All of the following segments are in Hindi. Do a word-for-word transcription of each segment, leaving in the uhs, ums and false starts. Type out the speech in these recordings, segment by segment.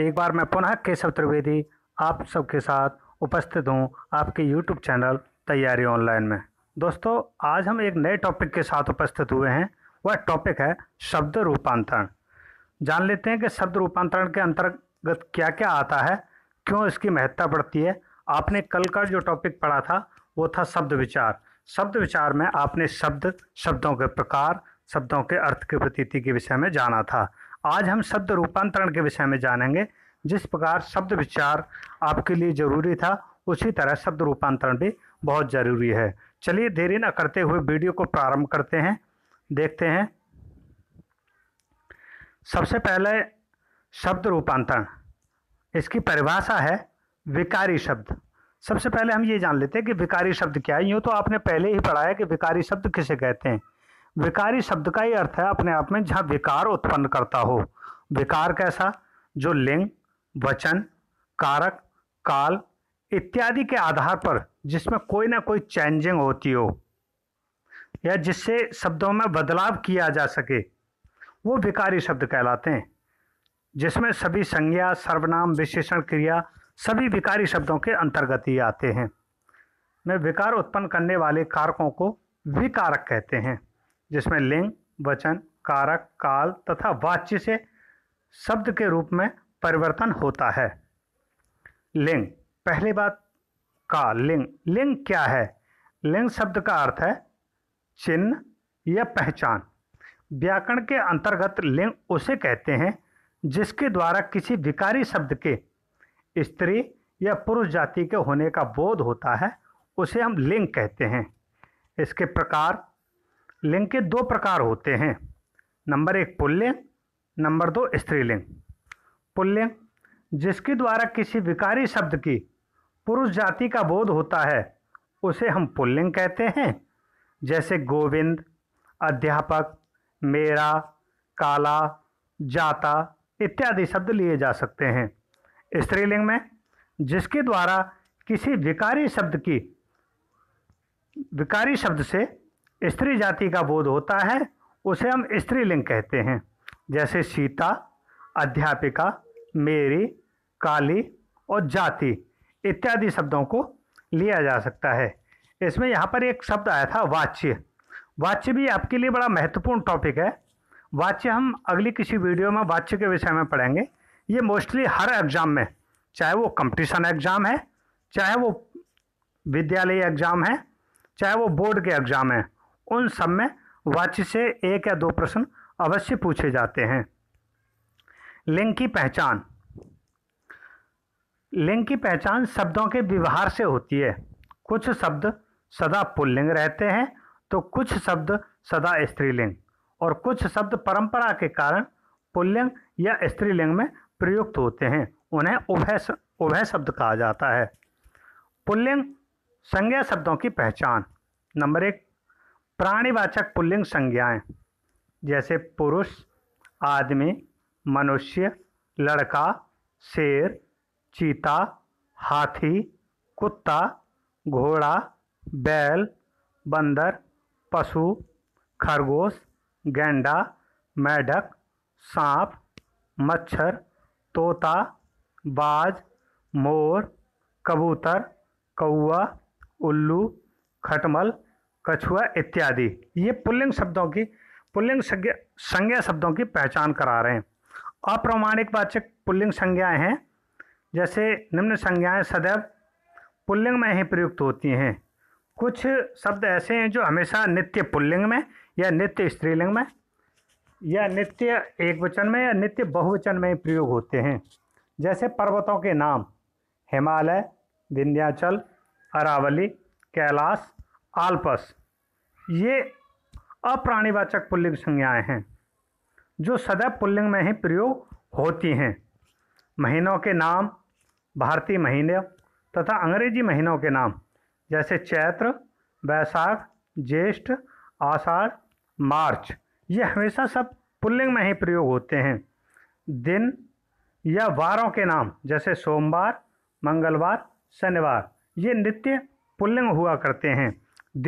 एक बार मैं पुनः केशव त्रिवेदी आप सबके साथ उपस्थित हूँ आपके YouTube चैनल तैयारी ऑनलाइन में। दोस्तों, आज हम एक नए टॉपिक के साथ उपस्थित हुए हैं। वह टॉपिक है शब्द रूपांतरण। जान लेते हैं कि शब्द रूपांतरण के अंतर्गत क्या क्या आता है, क्यों इसकी महत्ता बढ़ती है। आपने कल का जो टॉपिक पढ़ा था वो था शब्द विचार। शब्द विचार में आपने शब्द, शब्दों के प्रकार, शब्दों के अर्थ के प्रतीति के विषय में जाना था। आज हम शब्द रूपांतरण के विषय में जानेंगे। जिस प्रकार शब्द विचार आपके लिए ज़रूरी था, उसी तरह शब्द रूपांतरण भी बहुत ज़रूरी है। चलिए देरी न करते हुए वीडियो को प्रारंभ करते हैं, देखते हैं। सबसे पहले शब्द रूपांतरण, इसकी परिभाषा है विकारी शब्द। सबसे पहले हम ये जान लेते हैं कि विकारी शब्द क्या है। यूँ तो आपने पहले ही पढ़ा है कि विकारी शब्द किसे कहते हैं। विकारी शब्द का ही अर्थ है अपने आप में जहाँ विकार उत्पन्न करता हो। विकार कैसा? जो लिंग, वचन, कारक, काल इत्यादि के आधार पर जिसमें कोई ना कोई चेंजिंग होती हो या जिससे शब्दों में बदलाव किया जा सके, वो विकारी शब्द कहलाते हैं। जिसमें सभी संज्ञा, सर्वनाम, विशेषण, क्रिया सभी विकारी शब्दों के अंतर्गत ही आते हैं। में विकार उत्पन्न करने वाले कारकों को विकारक कहते हैं, जिसमें लिंग, वचन, कारक, काल तथा वाच्य से शब्द के रूप में परिवर्तन होता है। लिंग, पहली बात का लिंग, लिंग क्या है? लिंग शब्द का अर्थ है चिन्ह या पहचान। व्याकरण के अंतर्गत लिंग उसे कहते हैं जिसके द्वारा किसी विकारी शब्द के स्त्री या पुरुष जाति के होने का बोध होता है, उसे हम लिंग कहते हैं। इसके प्रकार, लिंग के दो प्रकार होते हैं। नंबर एक पुल्लिंग, नंबर दो स्त्रीलिंग। पुल्लिंग जिसके द्वारा किसी विकारी शब्द की पुरुष जाति का बोध होता है, उसे हम पुल्लिंग कहते हैं, जैसे गोविंद, अध्यापक, मेरा, काला, जाता इत्यादि शब्द लिए जा सकते हैं। स्त्रीलिंग में जिसके द्वारा किसी विकारी शब्द की विकारी शब्द से स्त्री जाति का बोध होता है, उसे हम स्त्रीलिंग कहते हैं, जैसे सीता, अध्यापिका, मेरी, काली और जाति इत्यादि शब्दों को लिया जा सकता है। इसमें यहाँ पर एक शब्द आया था वाच्य। वाच्य भी आपके लिए बड़ा महत्वपूर्ण टॉपिक है। वाच्य हम अगली किसी वीडियो में वाच्य के विषय में पढ़ेंगे। ये मोस्टली हर एग्ज़ाम में, चाहे वो कंपटीशन एग्ज़ाम है, चाहे वो विद्यालय एग्ज़ाम है, चाहे वो बोर्ड के एग्ज़ाम है, उन सब में वाच्य से एक या दो प्रश्न अवश्य पूछे जाते हैं। लिंग की पहचान, लिंग की पहचान शब्दों के व्यवहार से होती है। कुछ शब्द सदा पुल्लिंग रहते हैं तो कुछ शब्द सदा स्त्रीलिंग, और कुछ शब्द परंपरा के कारण पुल्लिंग या स्त्रीलिंग में प्रयुक्त होते हैं, उन्हें उभय उभय शब्द कहा जाता है। पुल्लिंग संज्ञा शब्दों की पहचान। नंबर एक प्राणीवाचक पुल्लिंग संज्ञाएं, जैसे पुरुष, आदमी, मनुष्य, लड़का, शेर, चीता, हाथी, कुत्ता, घोड़ा, बैल, बंदर, पशु, खरगोश, गैंडा, मेढक, सांप, मच्छर, तोता, बाज, मोर, कबूतर, कौआ, उल्लू, खटमल, कछुआ इत्यादि। ये पुल्लिंग शब्दों की पुल्लिंग संज्ञा शब्दों की पहचान करा रहे हैं। अप्रमाणिक वाचक पुल्लिंग संज्ञाएं हैं, जैसे निम्न संज्ञाएं सदैव पुल्लिंग में ही प्रयुक्त होती हैं। कुछ शब्द ऐसे हैं जो हमेशा नित्य पुल्लिंग में या नित्य स्त्रीलिंग में या नित्य एकवचन में या नित्य बहुवचन में प्रयोग होते हैं, जैसे पर्वतों के नाम हिमालय, विंध्याचल, अरावली, कैलाश, आल्पस। ये अप्राणीवाचक पुल्लिंग संज्ञाएं हैं जो सदैव पुल्लिंग में ही प्रयोग होती हैं। महीनों के नाम भारतीय महीने तथा अंग्रेजी महीनों के नाम, जैसे चैत्र, वैशाख, ज्येष्ठ, आषाढ़, मार्च, ये हमेशा सब पुल्लिंग में ही प्रयोग होते हैं। दिन या वारों के नाम, जैसे सोमवार, मंगलवार, शनिवार, ये नित्य पुल्लिंग हुआ करते हैं।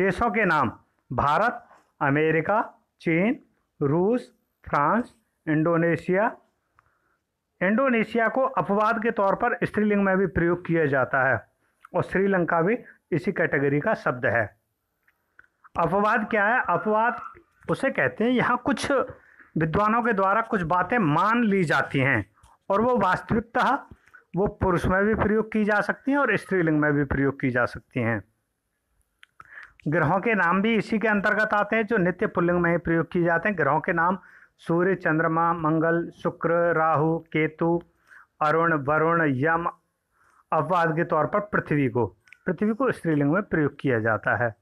देशों के नाम भारत, अमेरिका, चीन, रूस, फ्रांस, इंडोनेशिया, इंडोनेशिया को अपवाद के तौर पर स्त्रीलिंग में भी प्रयोग किया जाता है और श्रीलंका भी इसी कैटेगरी का शब्द है। अपवाद क्या है? अपवाद उसे कहते हैं, यहाँ कुछ विद्वानों के द्वारा कुछ बातें मान ली जाती हैं और वो वास्तविकतः वो पुरुष में भी प्रयोग की जा सकती हैं और स्त्रीलिंग में भी प्रयोग की जा सकती हैं। ग्रहों के नाम भी इसी के अंतर्गत आते हैं जो नित्य पुल्लिंग में ही प्रयोग किए जाते हैं। ग्रहों के नाम सूर्य, चंद्रमा, मंगल, शुक्र, राहु, केतु, अरुण, वरुण, यम। अपवाद के तौर पर पृथ्वी को पृथ्वी को स्त्रीलिंग में प्रयोग किया जाता है।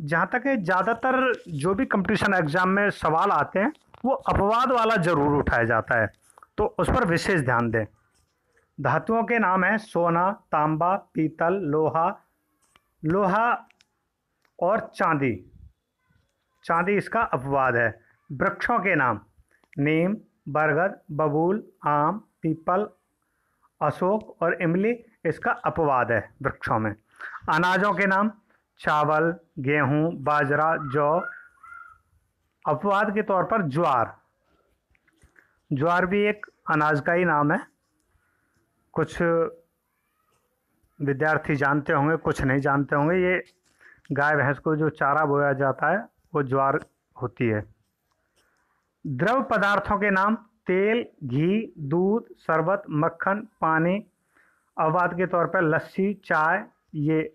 जहाँ तक है ज़्यादातर जो भी कंपटीशन एग्जाम में सवाल आते हैं वो अपवाद वाला ज़रूर उठाया जाता है, तो उस पर विशेष ध्यान दें। धातुओं के नाम हैं सोना, तांबा, पीतल, लोहा लोहा और चांदी। चांदी इसका अपवाद है। वृक्षों के नाम नीम, बरगद, बबूल, आम, पीपल, अशोक और इमली। इसका अपवाद है वृक्षों में। अनाजों के नाम चावल, गेहूं, बाजरा, जौ। अपवाद के तौर पर ज्वार ज्वार भी एक अनाज का ही नाम है। कुछ विद्यार्थी जानते होंगे, कुछ नहीं जानते होंगे। ये गाय भैंस को जो चारा बोया जाता है वो ज्वार होती है। द्रव पदार्थों के नाम तेल, घी, दूध, शरबत, मक्खन, पानी। अपवाद के तौर पर लस्सी, चाय, ये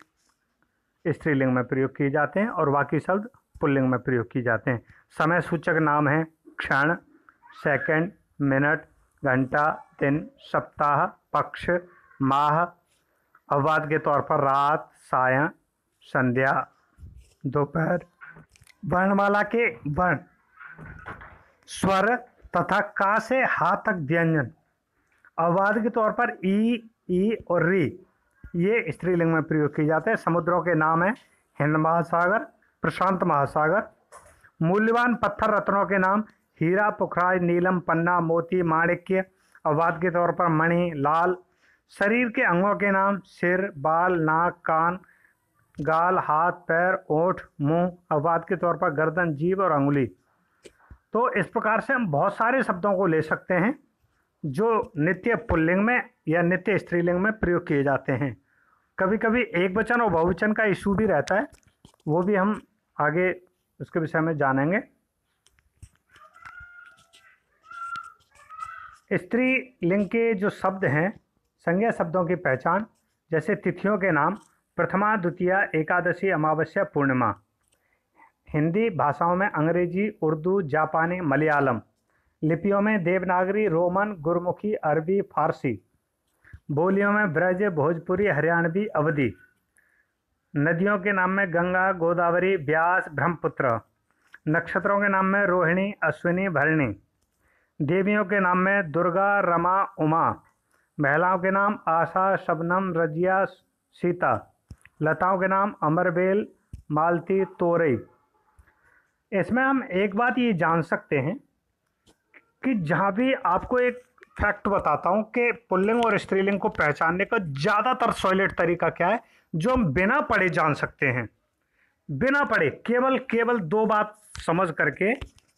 स्त्रीलिंग में प्रयोग किए जाते हैं और बाकी शब्द पुल्लिंग में प्रयोग किए जाते हैं। समय सूचक नाम हैं क्षण, सेकंड, मिनट, घंटा, दिन, सप्ताह, पक्ष, माह। अपवाद के तौर पर रात, सायं, संध्या, दोपहर। वर्णमाला के वर्ण, स्वर तथा का से हा तक व्यंजन। अपवाद के तौर पर ई, ई और री ये स्त्रीलिंग में प्रयोग किए जाते हैं। समुद्रों के नाम हैं हिंद महासागर, प्रशांत महासागर। मूल्यवान पत्थर रत्नों के नाम हीरा, पुखराज, नीलम, पन्ना, मोती, माणिक्य। अपवाद के तौर पर मणि, लाल। शरीर के अंगों के नाम सिर, बाल, नाक, कान, गाल, हाथ, पैर, ओठ, मुंह। अपवाद के तौर पर गर्दन, जीभ और अंगुली। तो इस प्रकार से हम बहुत सारे शब्दों को ले सकते हैं जो नित्य पुल्लिंग में या नित्य स्त्रीलिंग में प्रयोग किए जाते हैं। कभी कभी एक वचन और बहुवचन का इशू भी रहता है, वो भी हम आगे उसके विषय में जानेंगे। स्त्रीलिंग के जो शब्द हैं, संज्ञा शब्दों की पहचान, जैसे तिथियों के नाम प्रथमा, द्वितीया, एकादशी, अमावस्या, पूर्णिमा। हिंदी भाषाओं में अंग्रेजी, उर्दू, जापानी, मलयालम। लिपियों में देवनागरी, रोमन, गुरमुखी, अरबी, फारसी। बोलियों में ब्रज, भोजपुरी, हरियाणवी, अवधी। नदियों के नाम में गंगा, गोदावरी, ब्यास, ब्रह्मपुत्र। नक्षत्रों के नाम में रोहिणी, अश्विनी, भरणी। देवियों के नाम में दुर्गा, रमा, उमा। महिलाओं के नाम आशा, शबनम, रजिया, सीता। लताओं के नाम अमरबेल, मालती, तोरई। इसमें हम एक बात ये जान सकते हैं कि जहाँ भी आपको एक फैक्ट बताता हूँ कि पुल्लिंग और स्त्रीलिंग को पहचानने का ज़्यादातर सॉलिड तरीका क्या है जो हम बिना पढ़े जान सकते हैं। बिना पढ़े केवल केवल दो बात समझ करके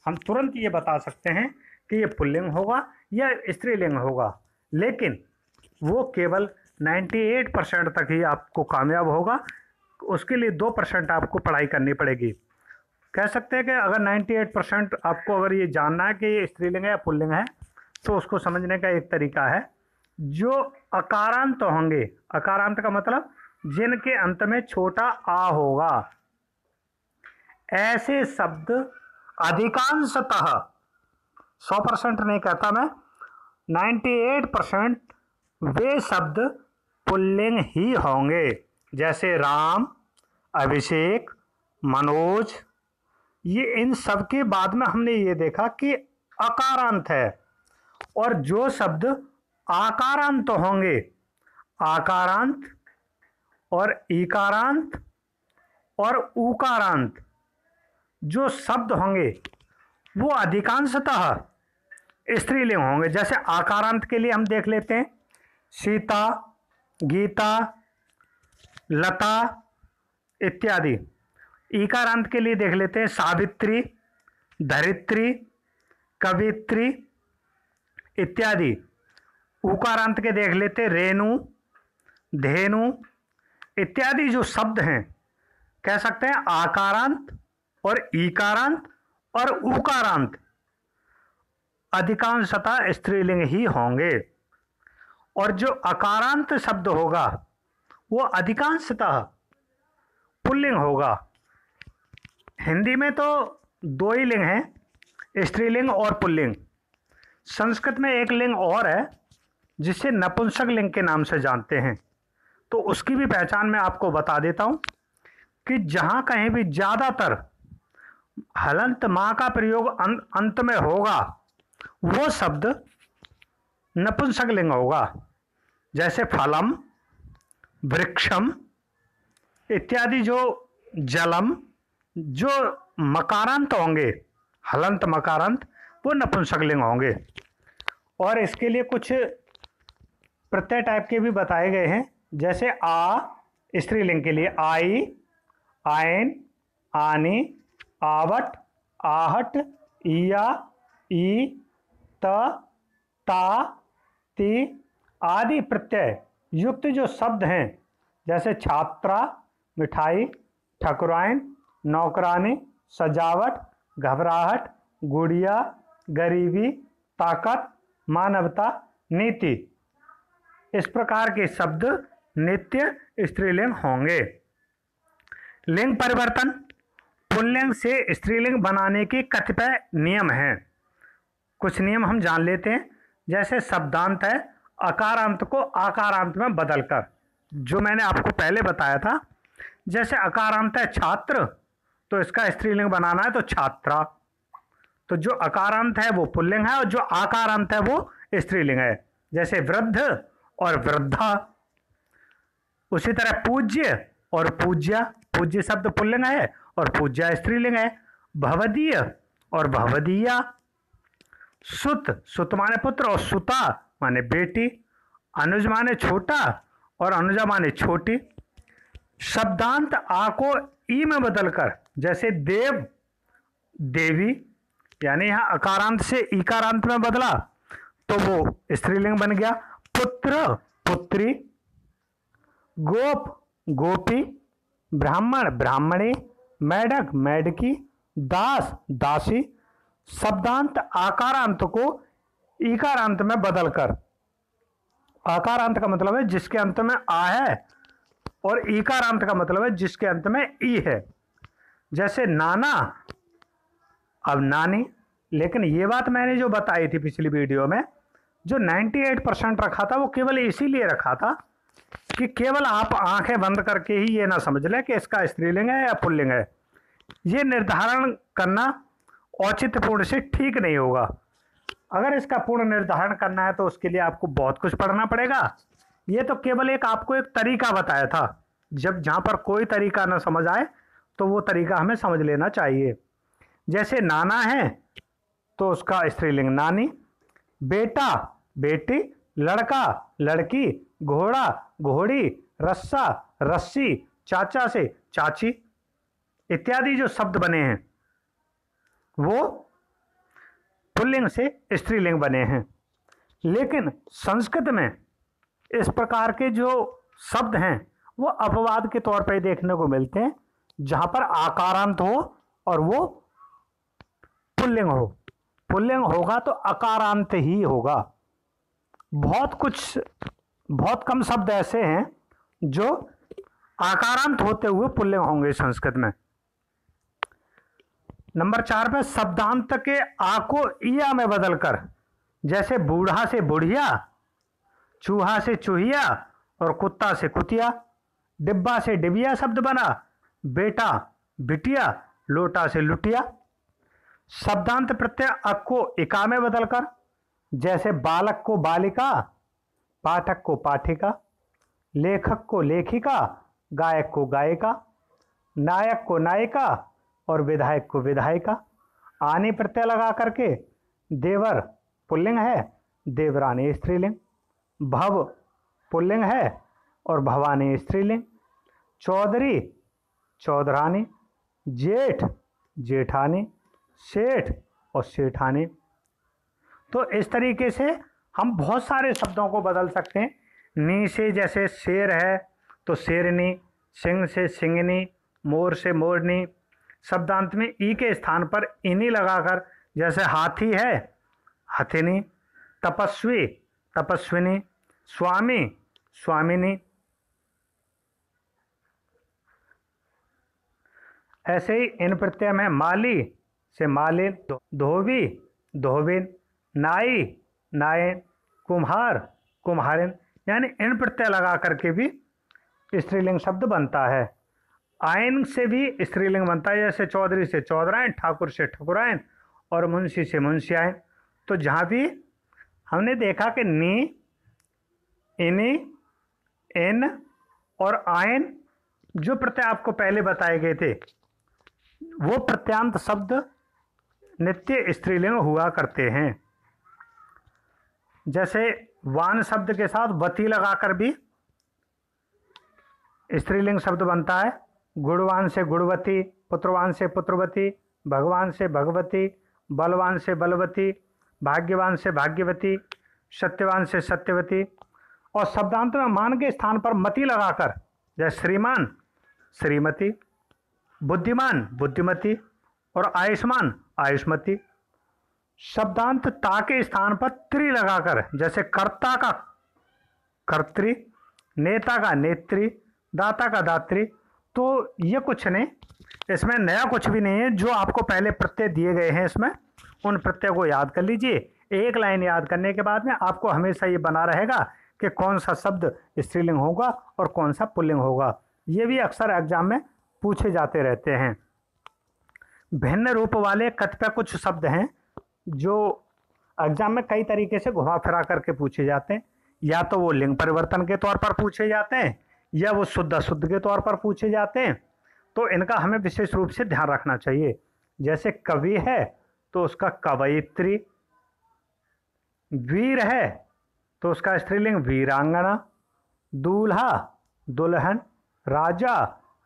हम तुरंत ये बता सकते हैं कि ये पुल्लिंग होगा या स्त्रीलिंग होगा, लेकिन वो केवल अट्ठानवे परसेंट तक ही आपको कामयाब होगा। उसके लिए दो परसेंट आपको पढ़ाई करनी पड़ेगी। कह सकते हैं कि अगर अट्ठानवे परसेंट आपको अगर ये जानना है कि ये स्त्रीलिंग है या पुल्लिंग है, तो उसको समझने का एक तरीका है जो अकारांत होंगे। अकारांत का मतलब जिनके अंत में छोटा आ होगा। ऐसे शब्द अधिकांशतः सौ परसेंट नहीं कहता मैं, अट्ठानवे परसेंट वे शब्द पुल्लिंग ही होंगे, जैसे राम, अभिषेक, मनोज। ये इन सब के बाद में हमने ये देखा कि अकारांत है, और जो शब्द आकारांत होंगे, आकारांत और इकारांत और उकारांत जो शब्द होंगे वो अधिकांशतः स्त्रीलिंग होंगे। जैसे आकारांत के लिए हम देख लेते हैं सीता, गीता, लता इत्यादि। इकारांत के लिए देख लेते हैं सावित्री, धरित्री, कवित्री इत्यादि। उकार अंत के देख लेते, रेणु, धेनु इत्यादि जो शब्द हैं, कह सकते हैं आकारांत और ईकारांत और उकारांत अधिकांशतः स्त्रीलिंग ही होंगे, और जो अकारांत शब्द होगा वो अधिकांशतः पुल्लिंग होगा। हिंदी में तो दो ही लिंग हैं, स्त्रीलिंग और पुल्लिंग। संस्कृत में एक लिंग और है जिसे नपुंसक लिंग के नाम से जानते हैं, तो उसकी भी पहचान मैं आपको बता देता हूँ कि जहाँ कहीं भी ज़्यादातर हलंत माँ का प्रयोग अंत में होगा वो शब्द नपुंसक लिंग होगा, जैसे फलम, वृक्षम इत्यादि। जो जलम, जो मकारांत होंगे, हलंत मकारांत, वो नपुंसक लिंग होंगे। और इसके लिए कुछ प्रत्यय टाइप के भी बताए गए हैं, जैसे आ स्त्रीलिंग के लिए आई, आयन, आनी, आवट, आहट, ईया, ई, त, ता, ती आदि प्रत्यय युक्त जो शब्द हैं, जैसे छात्रा, मिठाई, ठकुराइन, नौकरानी, सजावट, घबराहट, गुड़िया, गरीबी, ताकत, मानवता, नीति, इस प्रकार के शब्द नित्य स्त्रीलिंग होंगे। लिंग परिवर्तन, पुल्लिंग से स्त्रीलिंग बनाने के कतिपय नियम हैं। कुछ नियम हम जान लेते हैं, जैसे शब्दांत है, अकारांत को आकारांत में बदलकर, जो मैंने आपको पहले बताया था। जैसे अकारांत है छात्र, तो इसका स्त्रीलिंग बनाना है तो छात्रा, तो जो अकारांत है वो पुल्लिंग है और जो आकारांत है वो स्त्रीलिंग है, जैसे वृद्ध और वृद्धा। उसी तरह पूज्य और पूज्या, पूज्य शब्द पुल्लिंग है और पूज्या स्त्रीलिंग है। भवदीय और भवदीया। सुत, सुत माने पुत्र और सुता माने बेटी। अनुज माने छोटा और अनुजा माने छोटी। शब्दांत आ को ई में बदलकर, जैसे देव, देवी, यानी यहाँ अकारांत से इकारांत में बदला तो वो स्त्रीलिंग बन गया। पुत्र, पुत्री। गोप, गोपी। ब्राह्मण, ब्राह्मणी। मेढक, मेढकी। दास, दासी। शब्दांत आकारांत को इकारांत में बदलकर, आकारांत का मतलब है जिसके अंत में आ है और इकारांत का मतलब है जिसके अंत में ई है, जैसे नाना अब नानी। लेकिन ये बात मैंने जो बताई थी पिछली वीडियो में, जो अट्ठानवे परसेंट रखा था वो केवल इसीलिए रखा था कि केवल आप आंखें बंद करके ही ये ना समझ लें कि इसका स्त्रीलिंग है या पुल्लिंग है। ये निर्धारण करना औचित्यपूर्ण से ठीक नहीं होगा। अगर इसका पूर्ण निर्धारण करना है तो उसके लिए आपको बहुत कुछ पढ़ना पड़ेगा। ये तो केवल एक आपको एक तरीका बताया था, जब जहाँ पर कोई तरीका ना समझ आए तो वो तरीका हमें समझ लेना चाहिए। जैसे नाना है तो उसका स्त्रीलिंग नानी। बेटा, बेटी। लड़का, लड़की। घोड़ा, घोड़ी। रस्सा, रस्सी। चाचा से चाची इत्यादि जो शब्द बने हैं वो पुल्लिंग से स्त्रीलिंग बने हैं। लेकिन संस्कृत में इस प्रकार के जो शब्द हैं वो अपवाद के तौर पर देखने को मिलते हैं, जहाँ पर आकारांत हो और वो पुल्लिंग हो। पुल्लिंग होगा तो अकारांत ही होगा। बहुत कुछ, बहुत कम शब्द ऐसे हैं जो आकारांत होते हुए पुल्लिंग होंगे संस्कृत में। नंबर चार में शब्दांत के आ को ईया में बदलकर, जैसे बूढ़ा से बुढ़िया, चूहा से चूहिया और कुत्ता से कुतिया। डिब्बा से डिबिया शब्द बना। बेटा, बिटिया। लोटा से लुटिया। शब्दांत प्रत्यय अक को इका में बदलकर, जैसे बालक को बालिका, पाठक को पाठिका, लेखक को लेखिका, गायक को गायिका, नायक को नायिका और विधायक को विधायिका। आनी प्रत्यय लगा करके देवर पुल्लिंग है, देवरानी स्त्रीलिंग। भव पुल्लिंग है और भवानी स्त्रीलिंग। चौधरी, चौधरानी। जेठ, जेठानी। सेठ और सेठानी। तो इस तरीके से हम बहुत सारे शब्दों को बदल सकते हैं। नी से जैसे शेर है तो शेरनी, सिंह से सिंगनी, मोर से मोरनी। शब्दांत में ई के स्थान पर इनी लगाकर जैसे हाथी है हथिनी, तपस्वी तपस्विनी, स्वामी स्वामिनी। ऐसे ही इन प्रत्यय में माली से मालिन, धोबी धोबिन, नाई नायन, कुम्हार कुम्हारिन, यानी इन प्रत्यय लगा करके भी स्त्रीलिंग शब्द बनता है। आयन से भी स्त्रीलिंग बनता है, जैसे चौधरी से चौधरायन, ठाकुर से ठकुरायन और मुंशी से मुंशियायन। तो जहाँ भी हमने देखा कि नी, इनी, इन और आयन, जो प्रत्यय आपको पहले बताए गए थे, वो प्रत्यांत शब्द नित्य स्त्रीलिंग हुआ करते हैं। जैसे वान शब्द के साथ वती लगाकर भी स्त्रीलिंग शब्द बनता है। गुणवान से गुणवती, पुत्रवान से पुत्रवती, भगवान से भगवती, बलवान से बलवती, भाग्यवान से भाग्यवती, सत्यवान से सत्यवती। और शब्दांत में मान के स्थान पर मती लगाकर जैसे श्रीमान श्रीमती, बुद्धिमान बुद्धिमती और आयुष्मान आयुष्मती। शब्दांत ता के स्थान पर त्री लगाकर जैसे कर्ता का कर्त्री, नेता का नेत्री, दाता का दात्री। तो ये कुछ नहीं, इसमें नया कुछ भी नहीं है। जो आपको पहले प्रत्यय दिए गए हैं इसमें उन प्रत्यय को याद कर लीजिए। एक लाइन याद करने के बाद में आपको हमेशा ये बना रहेगा कि कौन सा शब्द स्त्रीलिंग होगा और कौन सा पुल्लिंग होगा। ये भी अक्सर एग्जाम में पूछे जाते रहते हैं। भिन्न रूप वाले कतिपय कुछ शब्द हैं जो एग्जाम में कई तरीके से घुमा फिरा करके पूछे जाते हैं। या तो वो लिंग परिवर्तन के तौर पर पूछे जाते हैं या वो शुद्ध अशुद्ध के तौर पर पूछे जाते हैं। तो इनका हमें विशेष रूप से ध्यान रखना चाहिए। जैसे कवि है तो उसका कवयित्री, वीर है तो उसका स्त्रीलिंग वीरांगना, दूल्हा दुल्हन, राजा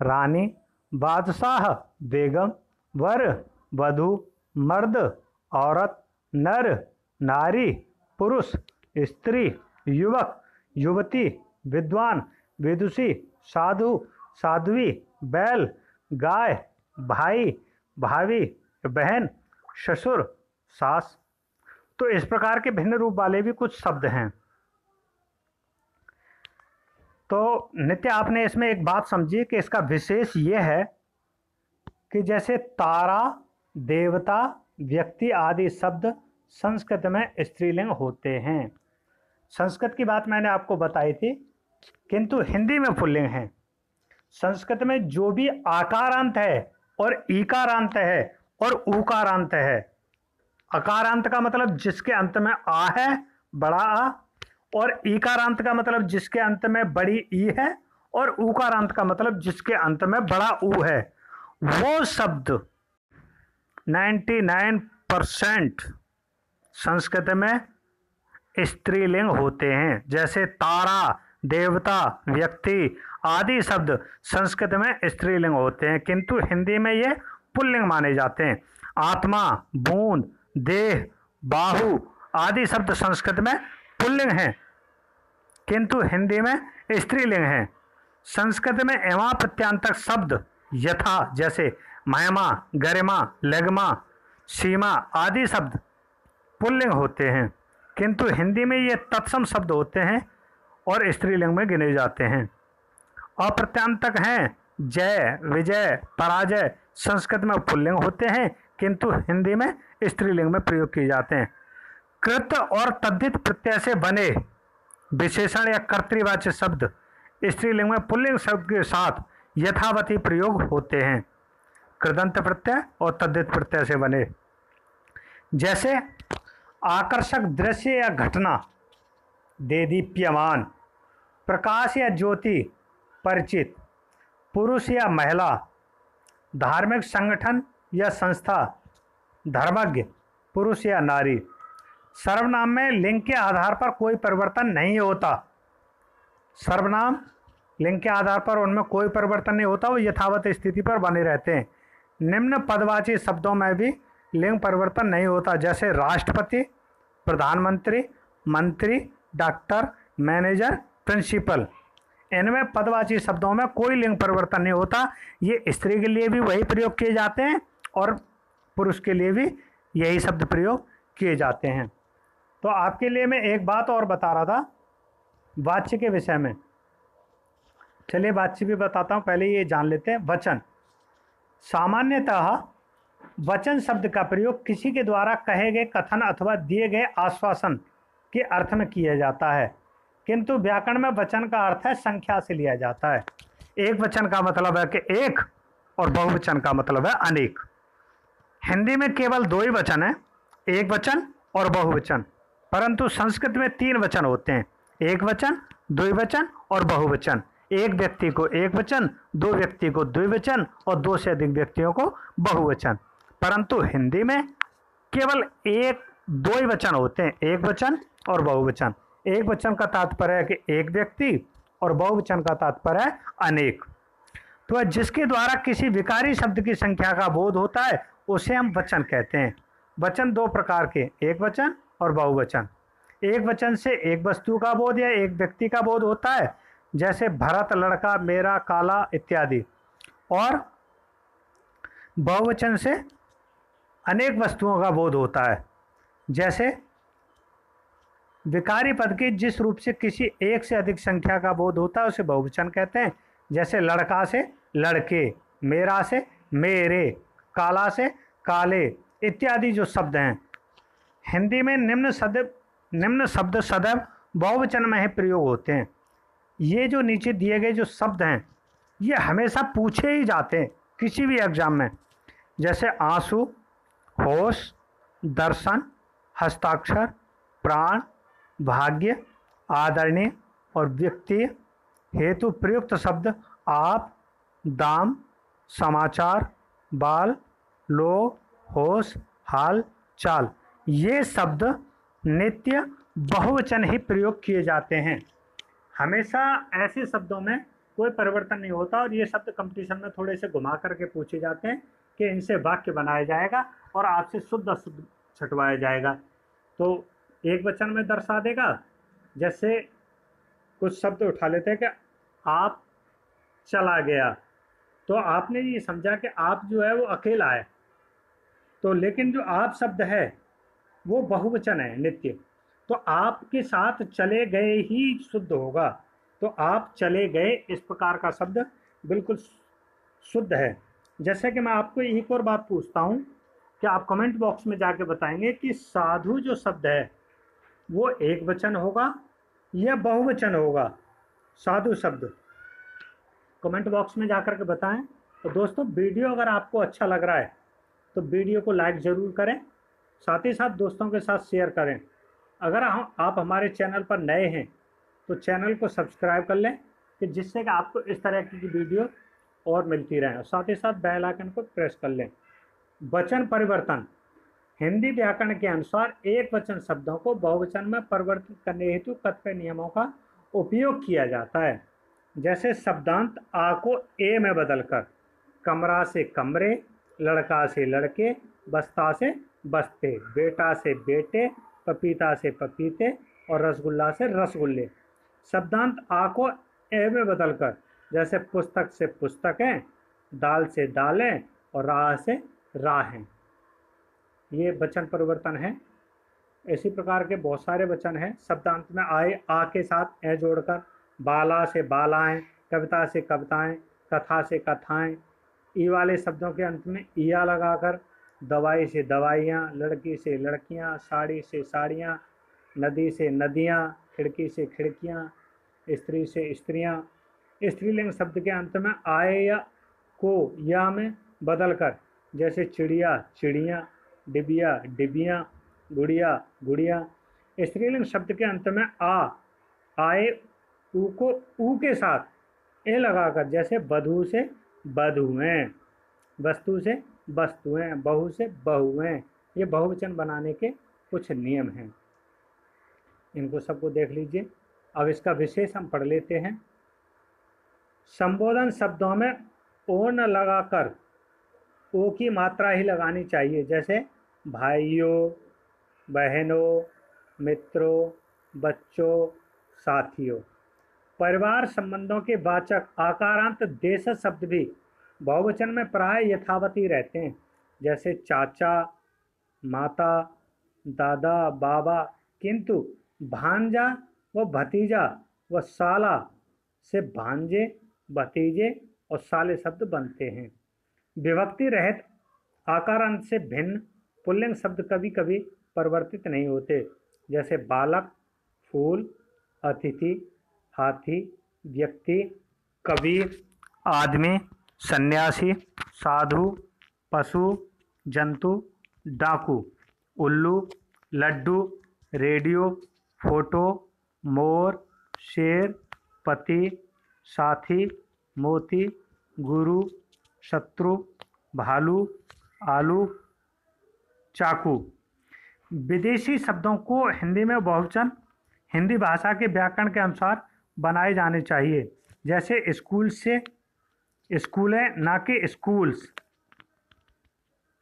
रानी, बादशाह बेगम, वर वधु, मर्द औरत, नर नारी, पुरुष स्त्री, युवक युवती, विद्वान विदुषी, साधु साध्वी, बैल गाय, भाई भावी, बहन ससुर सास। तो इस प्रकार के भिन्न रूप वाले भी कुछ शब्द हैं। तो नित्य आपने इसमें एक बात समझी कि इसका विशेष ये है कि जैसे तारा, देवता, व्यक्ति आदि शब्द संस्कृत में स्त्रीलिंग होते हैं। संस्कृत की बात मैंने आपको बताई थी, किंतु हिंदी में पुल्लिंग है। संस्कृत में जो भी आकारांत है और ईकारांत है और ऊकारांत है, अकारांत का मतलब जिसके अंत में आ है, बड़ा आ, और ईकारांत का मतलब जिसके अंत में बड़ी ई है, और ऊकारांत का मतलब जिसके अंत में बड़ा ऊ है, वो शब्द निन्यानवे परसेंट संस्कृत में स्त्रीलिंग होते हैं। जैसे तारा, देवता, व्यक्ति आदि शब्द संस्कृत में स्त्रीलिंग होते हैं, किंतु हिंदी में ये पुल्लिंग माने जाते हैं। आत्मा, बूंद, देह, बाहु आदि शब्द संस्कृत में पुल्लिंग हैं, किंतु हिंदी में स्त्रीलिंग हैं। संस्कृत में एवा प्रत्यांतक शब्द यथा जैसे महिमा, गरिमा, लगमा, सीमा आदि शब्द पुल्लिंग होते हैं, किंतु हिंदी में ये तत्सम शब्द होते हैं और स्त्रीलिंग में गिने जाते हैं। अप्रत्यांतक हैं जय, विजय, पराजय संस्कृत में पुल्लिंग होते हैं, किंतु हिंदी में स्त्रीलिंग में प्रयोग किए जाते हैं। कृत और तद्धित प्रत्यय से बने विशेषण या कर्तृवाच्य शब्द स्त्रीलिंग में पुल्लिंग शब्द के साथ यथावती प्रयोग होते हैं। कृदंत प्रत्यय और तद्धित प्रत्यय से बने, जैसे आकर्षक दृश्य या घटना, दे दीप्यमान, प्रकाश या ज्योति परिचित, पुरुष या महिला, धार्मिक संगठन या संस्था, धर्मज्ञ पुरुष या नारी। सर्वनाम में लिंग के आधार पर कोई परिवर्तन नहीं होता। सर्वनाम लिंग के आधार पर उनमें कोई परिवर्तन नहीं होता, वो यथावत स्थिति पर बने रहते हैं। निम्न पदवाची शब्दों में भी लिंग परिवर्तन नहीं होता, जैसे राष्ट्रपति, प्रधानमंत्री, मंत्री, डॉक्टर, मैनेजर, प्रिंसिपल, इनमें पदवाची शब्दों में कोई लिंग परिवर्तन नहीं होता। ये स्त्री के लिए भी वही प्रयोग किए जाते हैं और पुरुष के लिए भी यही शब्द प्रयोग किए जाते हैं। तो आपके लिए मैं एक बात और बता रहा था वाच्य के विषय में, चलिए वाच्य भी बताता हूँ, पहले ये जान लेते हैं वचन। सामान्यतः वचन शब्द का प्रयोग किसी के द्वारा कहे गए कथन अथवा दिए गए आश्वासन के अर्थ में किया जाता है, किंतु व्याकरण में वचन का अर्थ है संख्या से लिया जाता है। एक वचन का मतलब है कि एक और बहुवचन का मतलब है अनेक। हिंदी में केवल दो ही वचन हैं, एक वचन और बहुवचन, परंतु संस्कृत में तीन वचन होते हैं, एक वचन, द्विवचन और बहुवचन। एक व्यक्ति को एक वचन, दो व्यक्ति को द्विवचन और दो से अधिक व्यक्तियों को बहुवचन। परंतु हिंदी में केवल एक दो ही वचन होते हैं, एक वचन और बहुवचन। एक वचन का तात्पर्य है कि एक व्यक्ति और बहुवचन का तात्पर्य है अनेक। तो जिसके द्वारा किसी विकारी शब्द की संख्या का बोध होता है उसे हम वचन कहते हैं। वचन दो प्रकार के, एक वचन और बहुवचन। एक वचन से एक वस्तु का बोध या एक व्यक्ति का बोध होता है, जैसे भरत, लड़का, मेरा, काला इत्यादि। और बहुवचन से अनेक वस्तुओं का बोध होता है, जैसे विकारी पद के जिस रूप से किसी एक से अधिक संख्या का बोध होता है उसे बहुवचन कहते हैं, जैसे लड़का से लड़के, मेरा से मेरे, काला से काले इत्यादि जो शब्द हैं। हिंदी में निम्न सदैव निम्न शब्द सदैव बहुवचन में ही प्रयोग होते हैं। ये जो नीचे दिए गए जो शब्द हैं ये हमेशा पूछे ही जाते हैं किसी भी एग्जाम में, जैसे आंसू, होश, दर्शन, हस्ताक्षर, प्राण, भाग्य, आदरणीय और व्यक्ति। हेतु प्रयुक्त शब्द आप, दाम, समाचार, बाल, लोग, होश, हाल, चाल, ये शब्द नित्य बहुवचन ही प्रयोग किए जाते हैं। हमेशा ऐसे शब्दों में कोई परिवर्तन नहीं होता और ये शब्द कंपटीशन में थोड़े से घुमा करके पूछे जाते हैं कि इनसे वाक्य बनाया जाएगा और आपसे शुद्ध अशुद्ध छटवाया जाएगा। तो एक वचन में दर्शा देगा, जैसे कुछ शब्द उठा लेते हैं कि आप चला गया, तो आपने ये समझा कि आप जो है वो अकेला है, तो लेकिन जो आप शब्द है वो बहुवचन है नित्य, तो आपके साथ चले गए ही शुद्ध होगा। तो आप चले गए इस प्रकार का शब्द बिल्कुल शुद्ध है। जैसे कि मैं आपको एक और बात पूछता हूँ कि आप कमेंट बॉक्स में जाके बताएंगे कि साधु जो शब्द है वो एक वचन होगा या बहुवचन होगा, साधु शब्द कमेंट बॉक्स में जाकर के बताएं। तो दोस्तों वीडियो अगर आपको अच्छा लग रहा है तो वीडियो को लाइक ज़रूर करें, साथ ही साथ दोस्तों के साथ शेयर करें। अगर आप हमारे चैनल पर नए हैं तो चैनल को सब्सक्राइब कर लें कि जिससे कि आपको इस तरह की वीडियो और मिलती रहे, साथ ही साथ बेल आइकन को प्रेस कर लें। वचन परिवर्तन, हिंदी व्याकरण के अनुसार एक वचन शब्दों को बहुवचन में परिवर्तित करने हेतु कतिपय नियमों का उपयोग किया जाता है, जैसे शब्दांत आ को ए में बदलकर, कमरा से कमरे, लड़का से लड़के, बस्ता से बस्ते, बेटा से बेटे, पपीता से पपीते और रसगुल्ला से रसगुल्ले। शब्दांत आ को ए में बदलकर, जैसे पुस्तक से पुस्तकें, दाल से दालें और राह से राहें। ये वचन परिवर्तन है। इसी प्रकार के बहुत सारे वचन हैं शब्दांत में आए आ के साथ ए जोड़कर, बाला से बालाएं, कविता से कविताएं, कथा से कथाएं। ई वाले शब्दों के अंत में ईया लगाकर, दवाई से दवाइयाँ, लड़की से लड़कियाँ, साड़ी से साड़ियाँ, नदी से नदियाँ, खिड़की से खिड़कियाँ, स्त्री से स्त्रियाँ। स्त्रीलिंग शब्द के अंत में आए या को या में बदलकर, जैसे चिड़िया चिड़ियाँ, डिबिया डिबिया, गुड़िया गुड़िया। स्त्रीलिंग शब्द के अंत में आ आए ऊ को ऊ के साथ ए लगाकर, जैसे बधू से बधुएं, वस्तु से वस्तुएं, बहू से बहुएं। ये बहुवचन बनाने के कुछ नियम हैं, इनको सबको देख लीजिए। अब इसका विशेष हम पढ़ लेते हैं। संबोधन शब्दों में ओ न लगाकर ओ की मात्रा ही लगानी चाहिए, जैसे भाइयों, बहनों, मित्रों, बच्चों, साथियों, परिवार संबंधों के वाचक आकारांत देश शब्द भी बहुवचन में प्राय यथावत ही रहते हैं, जैसे चाचा, माता, दादा, बाबा। किंतु भांजा व भतीजा व साला से भांजे, भतीजे और साले शब्द बनते हैं। विभक्ति रहित आकारांत से भिन्न पुल्लिंग शब्द कभी कभी परिवर्तित नहीं होते, जैसे बालक, फूल, अतिथि, हाथी, व्यक्ति, कवि, आदमी, सन्यासी, साधु, पशु, जंतु, डाकू, उल्लू, लड्डू, रेडियो, फोटो, मोर, शेर, पति, साथी, मोती, गुरु, शत्रु, भालू, आलू, चाकू। विदेशी शब्दों को हिंदी में बहुवचन हिंदी भाषा के व्याकरण के अनुसार बनाए जाने चाहिए, जैसे स्कूल से स्कूलें ना कि स्कूल्स,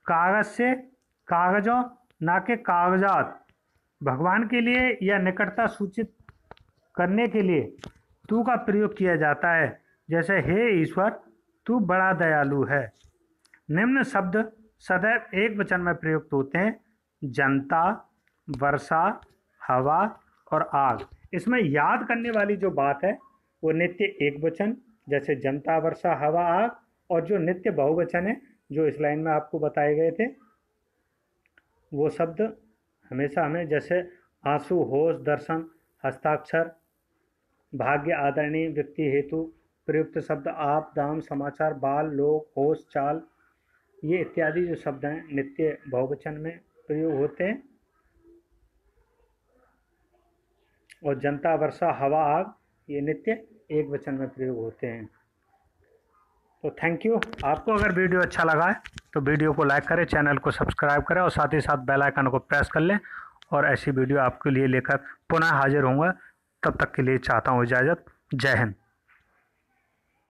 कागज़ से कागज़ों ना कि कागजात। भगवान के लिए या निकटता सूचित करने के लिए तू का प्रयोग किया जाता है, जैसे हे ईश्वर तू बड़ा दयालु है। निम्न शब्द सदैव एक वचन में प्रयुक्त होते हैं: जनता, वर्षा, हवा और आग। इसमें याद करने वाली जो बात है वो नित्य एक वचन, जैसे जनता, वर्षा, हवा, आग, और जो नित्य बहुवचन है जो इस लाइन में आपको बताए गए थे वो शब्द हमेशा हमें, जैसे आंसू, होश, दर्शन, हस्ताक्षर, भाग्य, आदरणीय, व्यक्ति, हेतु, प्रयुक्त शब्द, आप, दाम, समाचार, बाल, लोक, होश, चाल, ये इत्यादि जो शब्द हैं नित्य बहुवचन में प्रयोग होते हैं। और जनता, वर्षा, हवा, आग ये नित्य एक वचन में प्रयोग होते हैं। तो थैंक यू। आपको अगर वीडियो अच्छा लगा है तो वीडियो को लाइक करें, चैनल को सब्सक्राइब करें और साथ ही साथ बेल आइकन को प्रेस कर लें, और ऐसी वीडियो आपके लिए लेकर पुनः हाजिर होंगे। तब तक के लिए चाहता हूँ इजाज़त। जय हिंद।